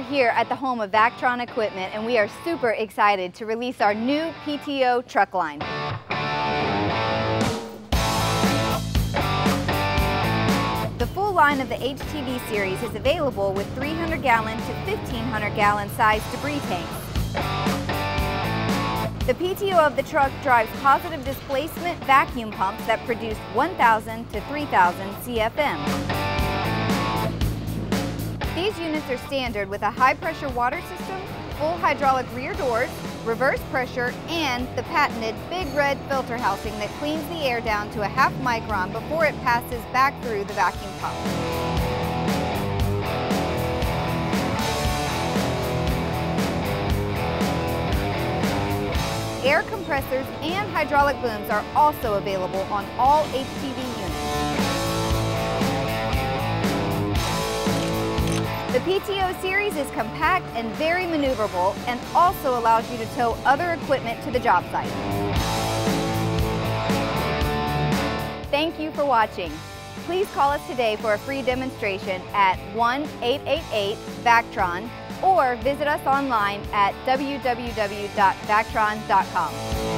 are here at the home of Vactron Equipment, and we are super excited to release our new PTO truck line. The full line of the HTV series is available with 300-gallon to 1,500-gallon size debris tanks. The PTO of the truck drives positive displacement vacuum pumps that produce 1,000 to 3,000 CFM. These units are standard with a high-pressure water system, full hydraulic rear doors, reverse pressure, and the patented Big Red filter housing that cleans the air down to a half micron before it passes back through the vacuum pump. Air compressors and hydraulic booms are also available on all HTV units. The PTO series is compact and very maneuverable, and also allows you to tow other equipment to the job site. Thank you for watching. Please call us today for a free demonstration at 1-888-VACTRON or visit us online at www.vactron.com.